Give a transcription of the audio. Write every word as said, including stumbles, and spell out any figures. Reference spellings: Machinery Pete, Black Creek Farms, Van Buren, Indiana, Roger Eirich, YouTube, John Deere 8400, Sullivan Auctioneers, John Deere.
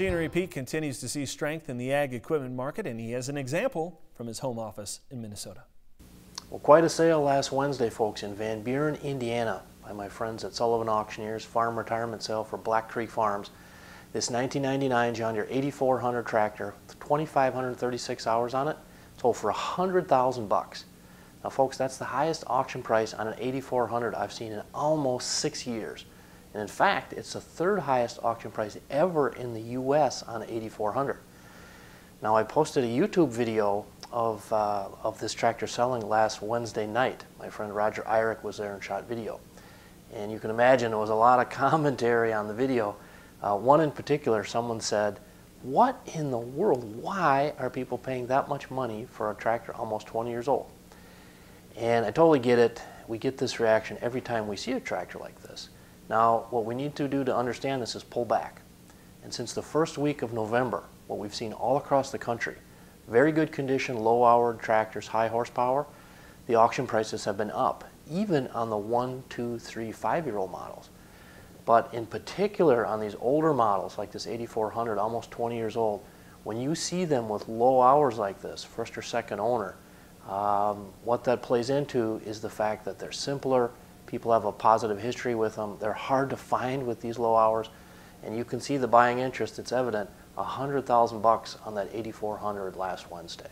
Machinery Pete continues to see strength in the ag equipment market, and he has an example from his home office in Minnesota. Well, quite a sale last Wednesday, folks, in Van Buren, Indiana, by my friends at Sullivan Auctioneers Farm Retirement Sale for Black Creek Farms. This nineteen ninety-nine John Deere eighty-four hundred tractor, with two thousand five hundred thirty-six hours on it, sold for one hundred thousand bucks. Now, folks, that's the highest auction price on an eighty-four hundred I've seen in almost six years. And in fact, it's the third highest auction price ever in the U S on eighty-four hundred. Now, I posted a YouTube video of, uh, of this tractor selling last Wednesday night. My friend Roger Eirich was there and shot video. And you can imagine there was a lot of commentary on the video. Uh, one in particular, someone said, "What in the world? Why are people paying that much money for a tractor almost twenty years old?" And I totally get it. We get this reaction every time we see a tractor like this. Now, what we need to do to understand this is pull back. And since the first week of November, what we've seen all across the country, very good condition, low hour tractors, high horsepower, the auction prices have been up, even on the one, two, three, five-year-old models. But in particular on these older models, like this eighty-four hundred, almost twenty years old, when you see them with low hours like this, first or second owner, um, what that plays into is the fact that they're simpler, people have a positive history with them. They're hard to find with these low hours, and you can see the buying interest. It's evident. A hundred thousand bucks on that eighty-four hundred last Wednesday.